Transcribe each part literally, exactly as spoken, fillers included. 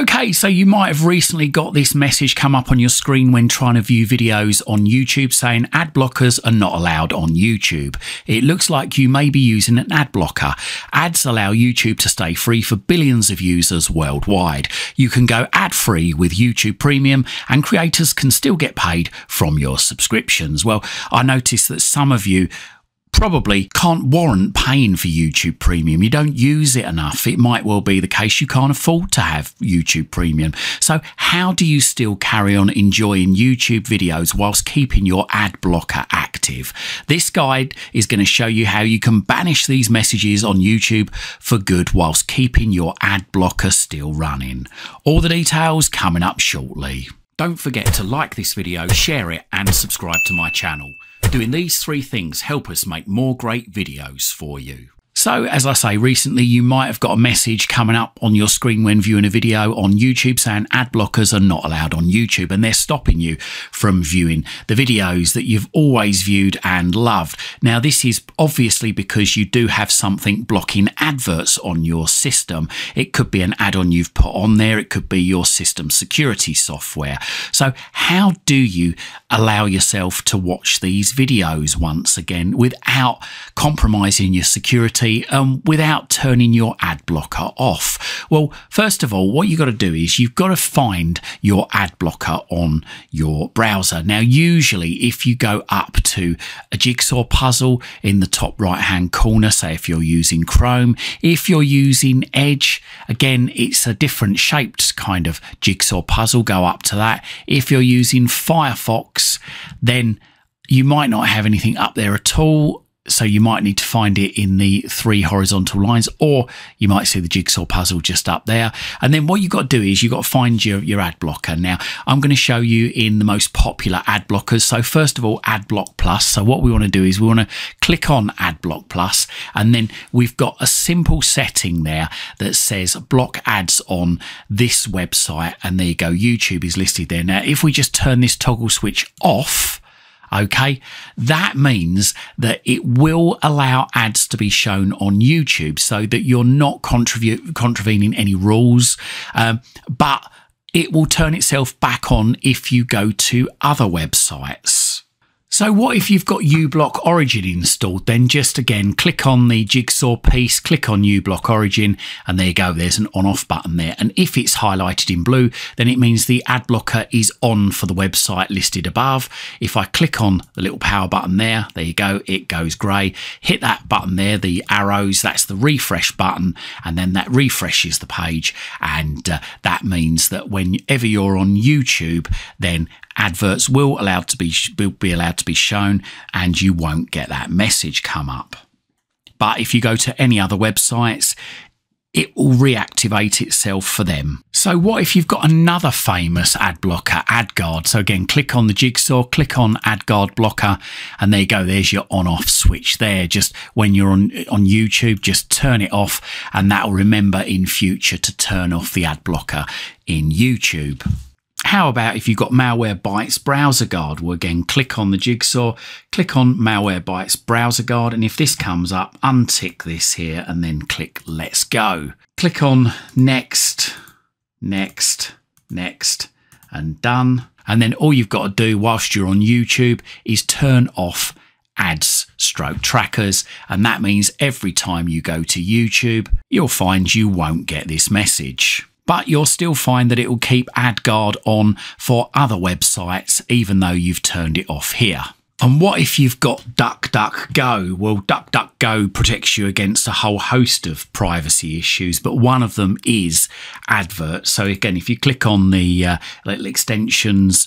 Okay, so you might have recently got this message come up on your screen when trying to view videos on YouTube saying ad blockers are not allowed on YouTube. It looks like you may be using an ad blocker. Ads allow YouTube to stay free for billions of users worldwide. You can go ad-free with YouTube Premium and creators can still get paid from your subscriptions. Well, I noticed that some of you probably can't warrant paying for YouTube Premium. You don't use it enough. It might well be the case you can't afford to have YouTube Premium. So how do you still carry on enjoying YouTube videos whilst keeping your ad blocker active? This guide is going to show you how you can banish these messages on YouTube for good whilst keeping your ad blocker still running. All the details coming up shortly. Don't forget to like this video, share it and subscribe to my channel. Doing these three things help us make more great videos for you. So as I say, recently you might have got a message coming up on your screen when viewing a video on YouTube saying ad blockers are not allowed on YouTube and they're stopping you from viewing the videos that you've always viewed and loved. Now this is obviously because you do have something blocking adverts on your system. It could be an add-on you've put on there, it could be your system security software. So how do you allow yourself to watch these videos once again without compromising your security Um, without turning your ad blocker off? Well, first of all, what you've got to do is you've got to find your ad blocker on your browser. Now, usually if you go up to a jigsaw puzzle in the top right hand corner, say if you're using Chrome, if you're using Edge, again, it's a different shaped kind of jigsaw puzzle, go up to that. If you're using Firefox, then you might not have anything up there at all. So you might need to find it in the three horizontal lines, or you might see the jigsaw puzzle just up there. And then what you've got to do is you've got to find your, your ad blocker. Now, I'm going to show you in the most popular ad blockers. So first of all, AdBlock Plus. So what we want to do is we want to click on AdBlock Plus, and then we've got a simple setting there that says block ads on this website. And there you go, YouTube is listed there. Now, if we just turn this toggle switch off, okay, that means that it will allow ads to be shown on YouTube so that you're not contravening any rules, um, but it will turn itself back on if you go to other websites. So what if you've got uBlock Origin installed? Then just again, click on the jigsaw piece, click on uBlock Origin, and there you go, there's an on-off button there. And if it's highlighted in blue, then it means the ad blocker is on for the website listed above. If I click on the little power button there, there you go, it goes grey. Hit that button there, the arrows, that's the refresh button, and then that refreshes the page. And uh, that means that whenever you're on YouTube, then adverts will allowed to be will be allowed to be shown and you won't get that message come up. But if you go to any other websites, it will reactivate itself for them. So what if you've got another famous ad blocker, AdGuard? So again, click on the jigsaw, click on AdGuard blocker, and there you go, there's your on-off switch there. Just when you're on, on YouTube, just turn it off, and that'll remember in future to turn off the ad blocker in YouTube. How about if you've got Malwarebytes Browser Guard? Well, again, click on the jigsaw, click on Malwarebytes Browser Guard, and if this comes up, untick this here and then click Let's Go. Click on Next, Next, Next, and Done. And then all you've got to do whilst you're on YouTube is turn off ads stroke trackers, and that means every time you go to YouTube, you'll find you won't get this message. But you'll still find that it will keep AdGuard on for other websites, even though you've turned it off here. And what if you've got DuckDuckGo? Well, DuckDuckGo protects you against a whole host of privacy issues, but one of them is adverts. So again, if you click on the uh, little extensions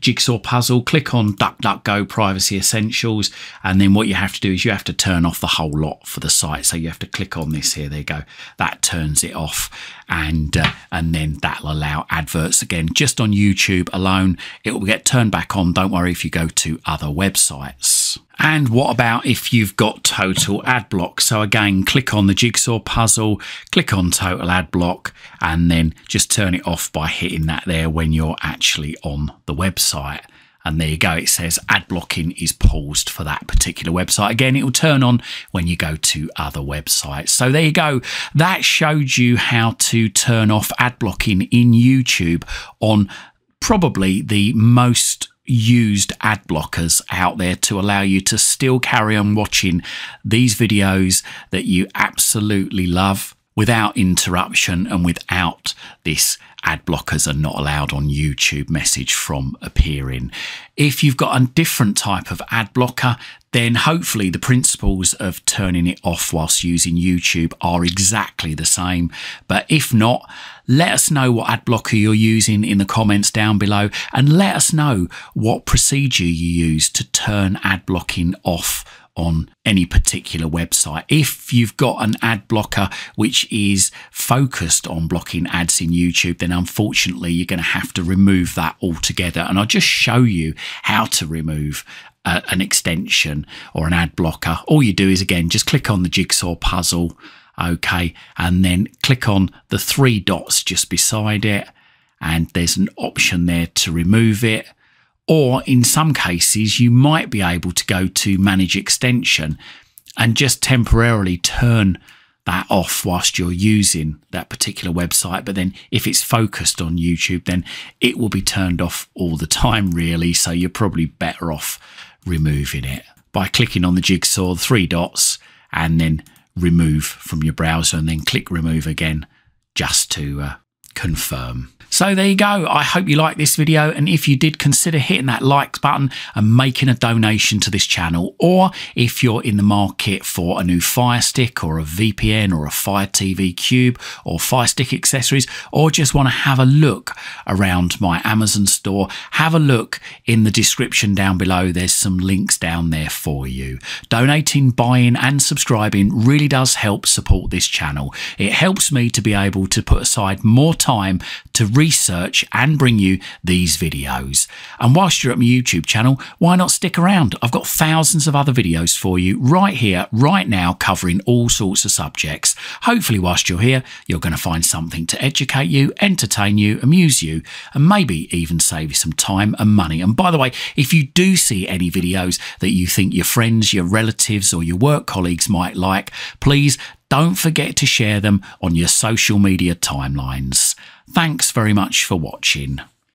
jigsaw puzzle, click on DuckDuckGo Privacy Essentials, and then what you have to do is you have to turn off the whole lot for the site. So you have to click on this here, there you go, that turns it off, and uh, and then that'll allow adverts again just on YouTube alone. It will get turned back on, don't worry, if you go to other websites. And what about if you've got total ad block? So again, click on the jigsaw puzzle, click on total ad block, and then just turn it off by hitting that there when you're actually on the website. And there you go, it says ad blocking is paused for that particular website. Again, it will turn on when you go to other websites. So there you go, that showed you how to turn off ad blocking in YouTube on probably the most used ad blockers out there to allow you to still carry on watching these videos that you absolutely love without interruption and without this ad blockers are not allowed on YouTube message from appearing. If you've got a different type of ad blocker, then hopefully the principles of turning it off whilst using YouTube are exactly the same. But if not, let us know what ad blocker you're using in the comments down below, and let us know what procedure you use to turn ad blocking off on any particular website. If you've got an ad blocker which is focused on blocking ads in YouTube, then unfortunately you're going to have to remove that altogether. And I'll just show you how to remove uh, an extension or an ad blocker. All you do is, again, just click on the jigsaw puzzle, okay, and then click on the three dots just beside it, and there's an option there to remove it. Or in some cases, you might be able to go to manage extension and just temporarily turn that off whilst you're using that particular website. But then if it's focused on YouTube, then it will be turned off all the time, really. So you're probably better off removing it by clicking on the jigsaw, the three dots, and then remove from your browser, and then click remove again just to uh, confirm. So there you go. I hope you liked this video, and if you did, consider hitting that like button and making a donation to this channel. Or if you're in the market for a new Fire Stick or a V P N or a Fire T V Cube or Fire Stick accessories, or just want to have a look around my Amazon store, have a look in the description down below. There's some links down there for you. Donating, buying and subscribing really does help support this channel. It helps me to be able to put aside more time to really research and bring you these videos. And whilst you're at my YouTube channel, why not stick around? I've got thousands of other videos for you right here, right now, covering all sorts of subjects. Hopefully whilst you're here, you're going to find something to educate you, entertain you, amuse you, and maybe even save you some time and money. And by the way, if you do see any videos that you think your friends, your relatives or your work colleagues might like, please don't forget to share them on your social media timelines. Thanks very much for watching.